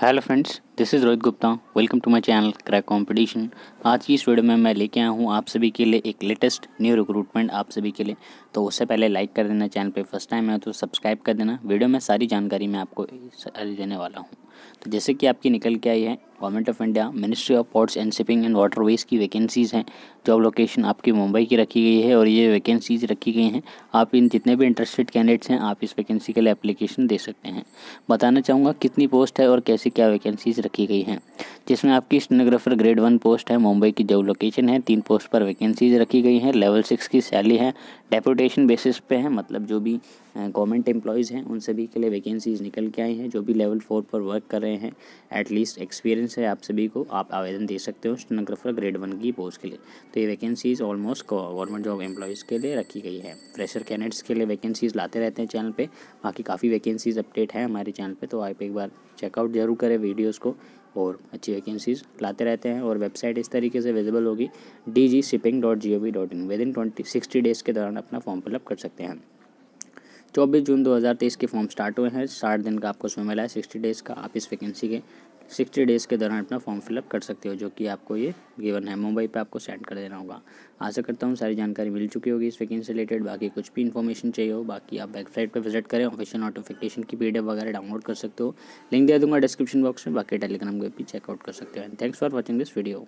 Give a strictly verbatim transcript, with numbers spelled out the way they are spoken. Hello friends, this is Rohit Gupta. Welcome to my channel crack competition. आज की इस video में मैं लेके आया हूँ आप सभी के लिए एक लेटेस्ट न्यू रिक्रूटमेंट आप सभी के लिए। तो उससे पहले लाइक कर देना, चैनल पे फर्स्ट टाइम है तो सब्सक्राइब कर देना। वीडियो में सारी जानकारी मैं आपको सारी देने वाला हूँ। तो जैसे कि आपकी निकल के आई है government of India, ministry of ports and shipping and waterways की वैकेंसीज़ हैं। जॉब लोकेशन आपकी मुंबई की रखी गई है और ये वैकेंसीज़ रखी गई हैं। आप इन जितने भी इंटरेस्टेड कैंडिडेट्स हैं आप इस वैकेंसी के लिए एप्लीकेशन दे सकते हैं। बताना चाहूँगा कितनी पोस्ट है और कैसे क्या वैकेंसीज़ की गई हैं, जिसमें आपकी स्टेनोग्राफर ग्रेड वन पोस्ट है। मुंबई की जॉब लोकेशन है। तीन पोस्ट पर वैकेंसीज रखी गई हैं। लेवल सिक्स की सैलरी है, डेपुटेशन बेसिस पे है। मतलब जो भी गवर्नमेंट एम्प्लॉयज़ हैं उन सभी के लिए वैकेंसीज निकल के आई हैं। जो भी लेवल फोर पर वर्क कर रहे हैं, एटलीस्ट एक्सपीरियंस है आप सभी को, आप आवेदन दे सकते हो स्टेनोग्राफर ग्रेड वन की पोस्ट के लिए। तो ये वैकेंसीज ऑलमोस्ट गवर्नमेंट जॉब एम्प्लॉयज़ के लिए रखी गई है। फ्रेशर कैंडिडेट्स के लिए वैकेंसीज लाते रहते हैं चैनल पर। बाकी काफ़ी वैकेंसीज अपडेट है हमारे चैनल पर, तो आप एक बार चेकआउट जरूर करें वीडियोज़ को, और अच्छी वैकेंसीज लाते रहते हैं। और वेबसाइट इस तरीके से विजिबल होगी D G shipping dot G O V dot in. Within twenty sixty days के दौरान अपना फॉर्म फिलअप कर सकते हैं। चौबीस जून दो हज़ार तेईस के फॉर्म स्टार्ट हुए हैं। साठ दिन का आपको समय मिला है, सिक्सटी डेज़ का। आप इस वैकेंसी के सिक्सटी डेज़ के दौरान अपना फॉर्म फिलअप कर सकते हो, जो कि आपको ये गिवन है। मुंबई पे आपको सेंड कर देना होगा। आशा करता हूँ सारी जानकारी मिल चुकी होगी इस वैकेंसी से रिलेटेड। बाकी कुछ भी इन्फॉर्मेशन चाहिए हो, बाकी आप वेबसाइट पे विजिट करें। ऑफिशियल नोटिफिकेशन की पी डी एफ वगैरह डाउनलोड कर सकते हो, लिंक दे दूँगा डिस्क्रिप्शन बॉक्स में। बाकी टेलीग्राम पे भी चेकआउट कर सकते हो। Thanks for watching this video.